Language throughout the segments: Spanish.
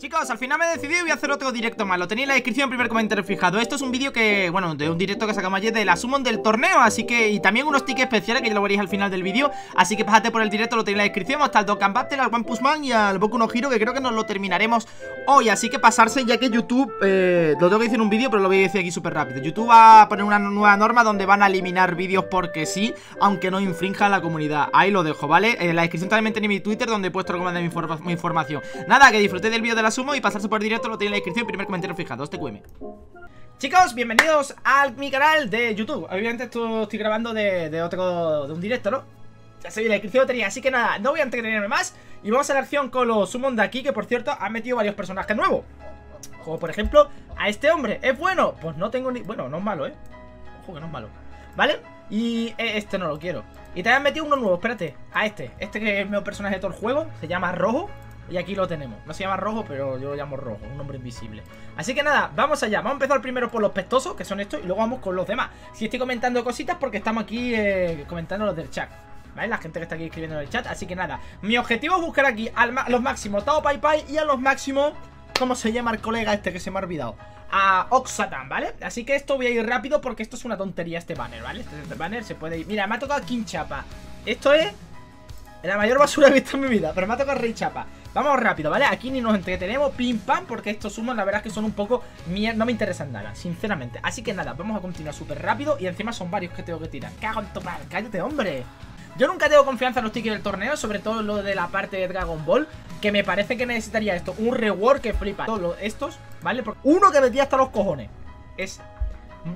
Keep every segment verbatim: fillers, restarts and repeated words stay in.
Chicos, al final me he decidido y voy a hacer otro directo más. Lo tenía en la descripción, primer comentario fijado. Esto es un vídeo que, bueno, de un directo que sacamos ayer de la Summon del torneo, así que, y también unos tickets especiales que ya lo veréis al final del vídeo. Así que pásate por el directo, lo tenéis en la descripción. Hasta el Dokkan Battle, al Wampusman y al Boku no Hero, que creo que nos lo terminaremos hoy. Así que pasarse, ya que YouTube, eh, lo tengo que decir en un vídeo, pero lo voy a decir aquí súper rápido. YouTube va a poner una nueva norma donde van a eliminar vídeos porque sí, aunque no infrinjan la comunidad. Ahí lo dejo, ¿vale? En la descripción también tenéis mi Twitter, donde he puesto alguna de mi, informa mi información. Nada, que disfrutéis del vídeo de la Sumo y pasarse por directo, lo tiene en la descripción, primer comentario fijado, este T Q M. Chicos, bienvenidos a mi canal de YouTube. Obviamente esto estoy grabando de, de otro, de un directo, ¿no? Ya sabéis, la descripción tenía, así que nada, no voy a entretenerme más y vamos a la acción con los Summon de aquí, que por cierto han metido varios personajes nuevos. Como por ejemplo, a este hombre, ¿es bueno? Pues no tengo ni... bueno, no es malo, ¿eh? Ojo que no es malo, ¿vale? Y este no lo quiero. Y también han metido uno nuevo, espérate, a este, este que es el mejor personaje de todo el juego, se llama Rojo. Y aquí lo tenemos, no se llama Rojo, pero yo lo llamo Rojo, un hombre invisible. Así que nada, vamos allá, vamos a empezar primero por los pestosos, que son estos, y luego vamos con los demás. Si estoy comentando cositas, porque estamos aquí eh, comentando los del chat, ¿vale? La gente que está aquí escribiendo en el chat, así que nada. Mi objetivo es buscar aquí al a los máximos Tao Pai Pai y a los máximos, ¿cómo se llama el colega este que se me ha olvidado? A Oxatan, ¿vale? Así que esto voy a ir rápido porque esto es una tontería este banner, ¿vale? Este, este banner se puede ir, mira, me ha tocado Kinshapa. Esto es... la mayor basura que he visto en mi vida, pero me ha tocado Rey Chapa. Vamos rápido, ¿vale? Aquí ni nos entretenemos, pim pam, porque estos summons la verdad es que son un poco mierda, no me interesan nada, sinceramente. Así que nada, vamos a continuar súper rápido y encima son varios que tengo que tirar. Cago en topar, cállate, hombre. Yo nunca tengo confianza en los tickets del torneo, sobre todo lo de la parte de Dragon Ball, que me parece que necesitaría esto, un reward que flipa. Todos estos, ¿vale? Porque uno que metía hasta los cojones es...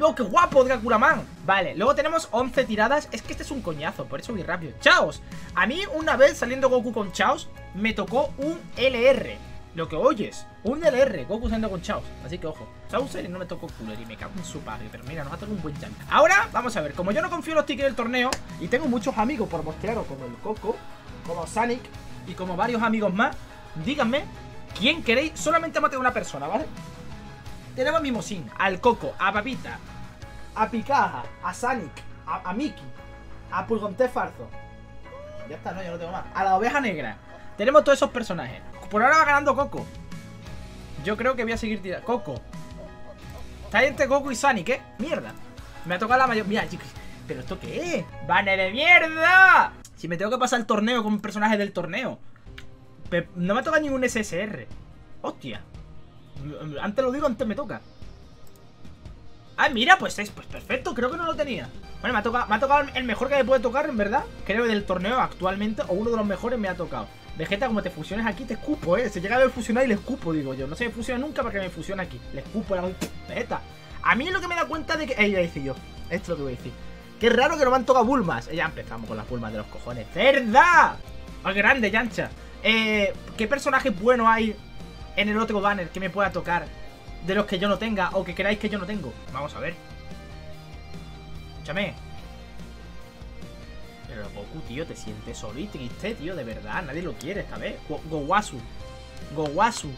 ¡oh, qué guapo, Draculaman! Vale, luego tenemos once tiradas. Es que este es un coñazo, por eso voy rápido. ¡Chaos! A mí una vez saliendo Goku con Chaos me tocó un L R. Lo que oyes, un L R, Goku saliendo con Chaos. Así que ojo, Chaos no me tocó Cooler y me cago en su padre, pero mira, nos ha tocado un buen jump. Ahora, vamos a ver, como yo no confío en los tickets del torneo y tengo muchos amigos por mostraros, como el Coco, como Sonic y como varios amigos más, díganme quién queréis, solamente maté a una persona, ¿vale? Tenemos a Mimosín, al Coco, a Papita, a Picaja, a Sonic, a, a Mickey, a Pulgonté Farzo. Ya está, no, ya no tengo más. A la Oveja Negra. Tenemos todos esos personajes. Por ahora va ganando Coco. Yo creo que voy a seguir tirando. Coco. Está entre Coco y Sonic, ¿eh? Mierda. Me ha tocado la mayor... mira, chicos. ¿Pero esto qué es? ¡Banner de mierda! Si me tengo que pasar el torneo con personajes del torneo. No me toca ningún S S R. Hostia. Antes lo digo, antes me toca. Ah, mira, pues es pues perfecto, creo que no lo tenía. Bueno, me ha tocado, me ha tocado el mejor que me puede tocar, en verdad. Creo del torneo actualmente, o uno de los mejores me ha tocado. Vegeta, como te fusiones aquí, te escupo, eh. Se llega a ver fusionar y le escupo, digo yo. No se me fusiona nunca para que me fusione aquí. Le escupo, la Vegeta. A mí es lo que me da cuenta de que... ella dice yo. Esto es lo que voy a decir. Qué raro que no me han tocado Bulmas. Ya empezamos con las Bulmas de los cojones. ¡Cerda! ¡Más grande, Yamcha! Eh, ¿qué personaje bueno hay en el otro banner que me pueda tocar de los que yo no tenga o que queráis que yo no tengo? Vamos a ver. Escúchame. Pero Goku, tío, te sientes solo y triste, tío. De verdad, nadie lo quiere esta vez. Goguasu. Goguasu.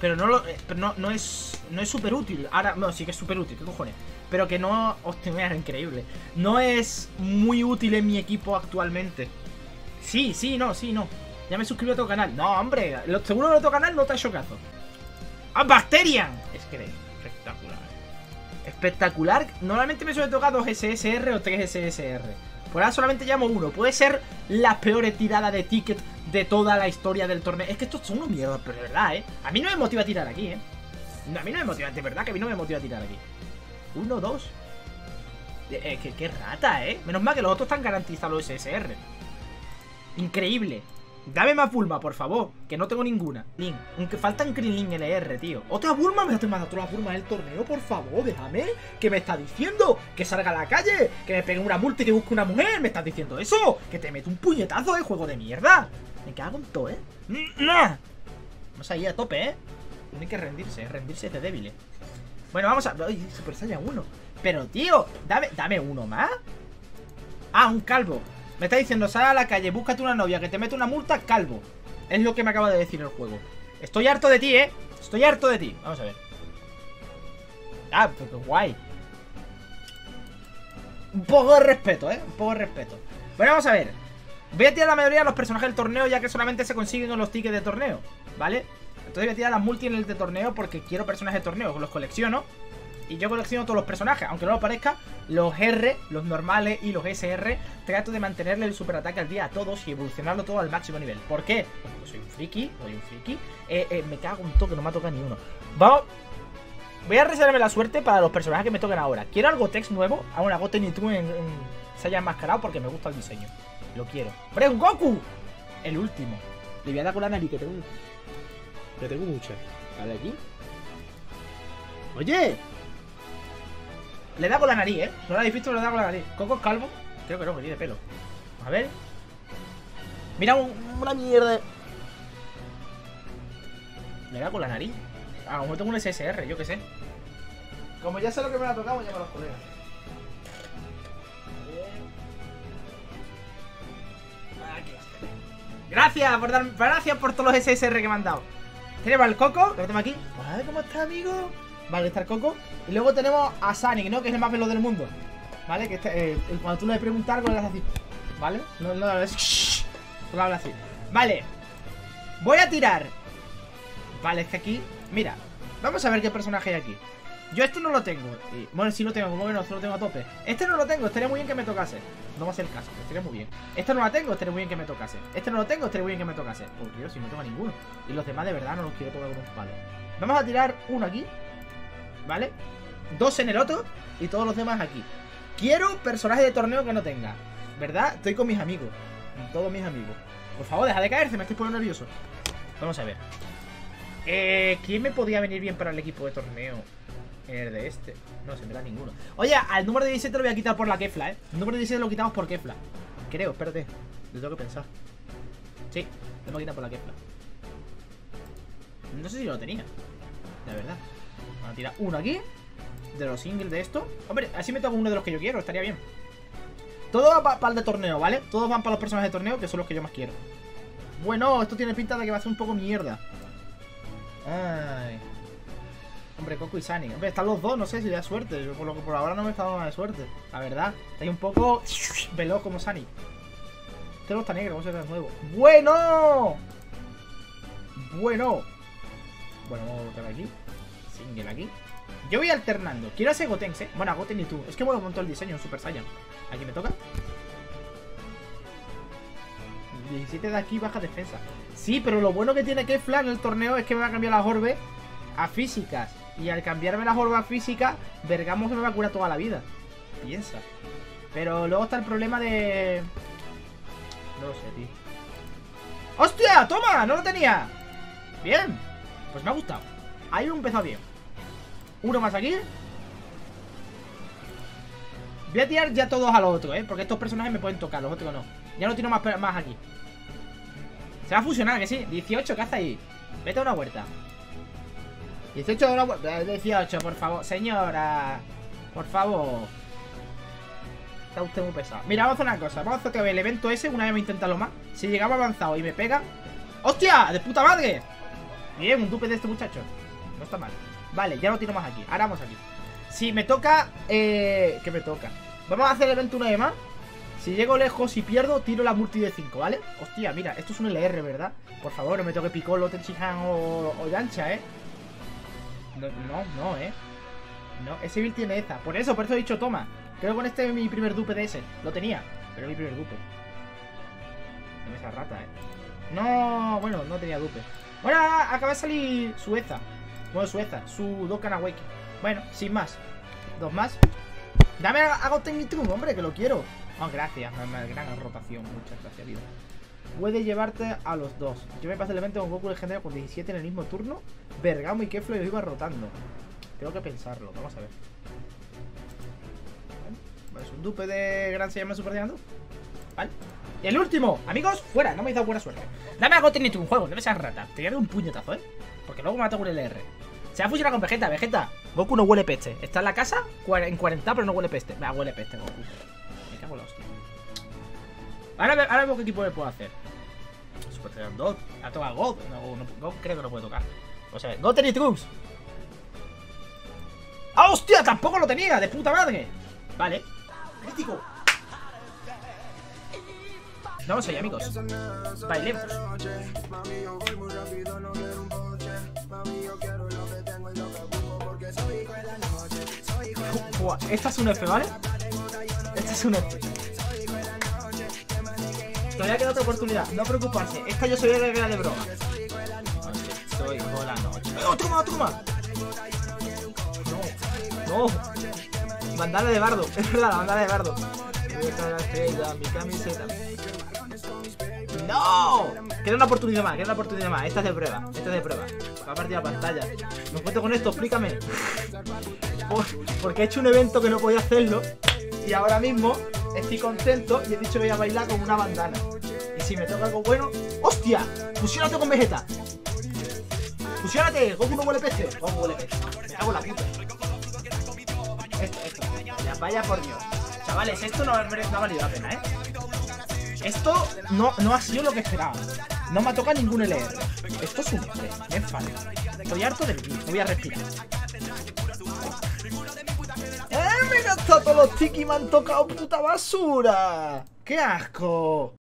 Pero no lo... pero no, no es... no es súper útil. Ahora... no, sí que es súper útil, ¿qué cojones? Pero que no... hostia, era increíble. No es muy útil en mi equipo actualmente. Sí, sí, no, sí, no. Ya me suscribo a tu canal. No, hombre, lo, seguro que a tu canal no te ha hecho caso. ¡Ah, Bacterian! Es que es espectacular. Espectacular. Normalmente me suele tocar dos S S R o tres S S R. Por ahora solamente llamo uno. Puede ser la peor tirada de ticket de toda la historia del torneo. Es que estos son unos mierdas, pero de verdad, ¿eh? A mí no me motiva a tirar aquí, ¿eh? No, a mí no me motiva, de verdad que a mí no me motiva a tirar aquí. Uno, dos. Eh, que, que rata, ¿eh? Menos mal que los otros están garantizados los S S R. Increíble. Dame más Bulma, por favor, que no tengo ninguna. Link, aunque faltan Krilin L R, tío. ¿Otra Bulma? ¿Me has mandado otra Bulma del torneo? Por favor, déjame. ¿Qué me estás diciendo? ¿Que salga a la calle? ¿Que me pegue una multa y que busque una mujer? ¿Me estás diciendo eso? ¿Que te meto un puñetazo, eh? Juego de mierda. Me cago en todo, eh. Vamos ahí a tope, eh. Tiene que rendirse, eh. Rendirse de débil. Bueno, vamos a... ay, Super Saiyan uno. Pero, tío, dame, dame uno más. Ah, un calvo. Me está diciendo, sal a la calle, búscate una novia, que te mete una multa, calvo. Es lo que me acaba de decir el juego. Estoy harto de ti, ¿eh? Estoy harto de ti. Vamos a ver. Ah, pues guay. Un poco de respeto, ¿eh? Un poco de respeto. Bueno, vamos a ver. Voy a tirar la mayoría de los personajes del torneo, ya que solamente se consiguen con los tickets de torneo, ¿vale? Entonces voy a tirar las multi en el de torneo porque quiero personajes de torneo, los colecciono. Y yo colecciono todos los personajes, aunque no lo parezca. Los R, los normales y los S R, trato de mantenerle el superataque al día a todos y evolucionarlo todo al máximo nivel. ¿Por qué? Porque soy un friki, soy un friki. Eh, eh, me cago un toque, no me ha tocado ni uno. Vamos. Voy a reservarme la suerte para los personajes que me toquen ahora. Quiero al Gotex nuevo, a una Gotenitrux en, en, se haya enmascarado porque me gusta el diseño. Lo quiero. ¡Pero es un Goku! El último. Le voy a dar con la nariz, que tengo. Que tengo mucha. Vale, aquí. ¡Oye! Le da con la nariz, ¿eh? No lo habéis visto, pero le da con la nariz. Coco es calvo. Creo que no, que tiene pelo. A ver. Mira, un, una mierda. Le da con la nariz. A lo mejor tengo un S S R, yo qué sé. Como ya sé lo que me ha tocado, llamo a los colegas. Gracias por dar, gracias por todos los S S R que me han dado. Tenemos al Coco, que lo tengo aquí. Hola, ¿cómo está, amigo? Vale, está el Coco. Y luego tenemos a Sonic, ¿no? Que es el más veloz del mundo. ¿Vale? Que está, eh, cuando tú le preguntas algo, le haces así. ¿Vale? No, no, no, es... no hablas así. Vale. Voy a tirar. Vale, es que aquí... Mira, vamos a ver qué personaje hay aquí. Yo este no lo tengo. Bueno, sí lo tengo, como que no, lo tengo a tope. Este no lo tengo, estaría muy bien que me tocase. No va a ser el caso, estaría muy bien. Este no lo tengo, estaría muy bien que me tocase. Este no lo tengo, estaría muy bien que me tocase. Por Dios, si no tengo ninguno. Y los demás de verdad no los quiero tocar con un palo. Vamos a tirar uno aquí, ¿vale? Dos en el otro y todos los demás aquí. Quiero personaje de torneo que no tenga. ¿Verdad? Estoy con mis amigos. Con todos mis amigos. Por favor, deja de caerse, me estoy poniendo nervioso. Vamos a ver. Eh, ¿quién me podía venir bien para el equipo de torneo? El de este. No, se me da ninguno. Oye, al número diecisiete lo voy a quitar por la Kefla, ¿eh? El número diecisiete lo quitamos por Kefla. Creo, espérate. Lo tengo que pensar. Sí, lo hemos quitado por la Kefla. No sé si lo tenía. La verdad. Vamos a tirar uno aquí. De los singles de esto. Hombre, así me toca uno de los que yo quiero. Estaría bien. Todo va para pa el de torneo, ¿vale? Todos van para los personajes de torneo, que son los que yo más quiero. Bueno, esto tiene pinta de que va a ser un poco mierda. Ay. Hombre, Coco y Sani. Hombre, están los dos, no sé si le da suerte. Yo por lo que por ahora no me está dando nada de suerte. La verdad, está un poco veloz como Sani. Este no está negro, vamos a ver de nuevo. ¡Bueno! Bueno. Bueno, vamos a botar aquí. Single aquí. Yo voy alternando. Quiero hacer Gotenks, ¿eh? Bueno, a Goten y tú. Es que me lo montó el diseño en Super Saiyan. Aquí me toca. diecisiete de aquí, baja defensa. Sí, pero lo bueno que tiene Kefla en el torneo es que me va a cambiar las orbes a físicas. Y al cambiarme las orbes a físicas, Vergamos que me va a curar toda la vida. Piensa. Pero luego está el problema de... No lo sé, tío. ¡Hostia! ¡Toma! ¡No lo tenía! Bien. Pues me ha gustado. Ahí me empezó bien. Uno más aquí. Voy a tirar ya todos a los otros, ¿eh? Porque estos personajes me pueden tocar, los otros no. Ya no tiro más, más aquí. Se va a fusionar, que sí. dieciocho, ¿qué hace ahí? Vete a una vuelta. dieciocho de una vuelta. dieciocho, por favor. Señora. Por favor. Está usted muy pesado. Mira, vamos a hacer una cosa. Vamos a hacer el evento ese. Una vez me intentarlo más. Si llegamos avanzado y me pega. ¡Hostia! ¡De puta madre! Bien, un dupe de este muchacho. No está mal. Vale, ya no tiro más aquí. Ahora vamos aquí. Si me toca... Eh... ¿Qué me toca? Vamos a hacer el evento una vez más. Si llego lejos y pierdo, tiro la multi de cinco, ¿vale? Hostia, mira, esto es un L R, ¿verdad? Por favor, no me toque Piccolo, Tenchihan o, o Dancha, ¿eh? No, no, no, ¿eh? No, ese build tiene esta. Por eso, por eso he dicho, toma. Creo que con este es mi primer dupe de ese. Lo tenía, pero es mi primer dupe. No me esa rata, ¿eh? No, bueno, no tenía dupe. Bueno, acaba de salir Sueza. Bueno, Sueza, su Dokkan Battle. Bueno, sin más. Dos más. Dame a, a Gotenitrux, hombre, que lo quiero. Oh, gracias, una gran rotación. Muchas gracias, vida. Puede llevarte a los dos. Yo me pasé el evento con Goku legendario con diecisiete en el mismo turno. Bergamo y Kefla y yo iba rotando. Tengo que pensarlo, vamos a ver. Vale, es un dupe de Gran Saiyan Super Saiyan dos. Vale. Y el último, amigos, fuera, no me he dado buena suerte. Dame a Gotenitrux un juego, no me seas rata. Te voy a dar un puñetazo, ¿eh? Porque luego me mata con el L R. Se va a fusionar con Vegeta, Vegeta. Goku no huele peste. Está en la casa en cuarenta, pero no huele peste. Me huele peste, Goku. La hostia. Ahora, ahora veo qué equipo le puedo hacer. Super Saiyan dos. Ha tocado God. No, no, God creo que no puede tocar. Vamos a ver. Gotenitrux. ¡Ah, hostia! Tampoco lo tenía. De puta madre. Vale. Crítico. Vamos allá, amigos. Bailemos. Buah, esta es un F, ¿vale? Esta es un F. Todavía queda otra oportunidad, no preocuparse. Esta yo soy de la de broma. Soy con la noche. ¡Oh, toma, toma! No, no. Bandana de bardo, es verdad, la bandana de bardo. Mi camiseta. ¡No! Queda una oportunidad más, queda una oportunidad más. Esta es de prueba, esta es de prueba. Va a partir la pantalla. Me encuentro con esto, explícame. Porque he hecho un evento que no podía hacerlo. Y ahora mismo estoy contento y he dicho que voy a bailar con una bandana. Y si me toca algo bueno... ¡Hostia! ¡Fusiónate con Vegeta! ¡Fusiónate! ¡Goku no huele peste! ¡Goku huele peste! ¡Me cago en la puta! Esto, esto. Ya, vaya por Dios. Chavales, esto no, no ha valido la pena, ¿eh? Esto no, no ha sido lo que esperaba. No me ha tocado ningún L R. Esto es un tres. Me enfado. Estoy harto de vivir. Me voy a respirar. ¡Eh! ¡Me he gastado todos los tiki! ¡Me han tocado puta basura! ¡Qué asco!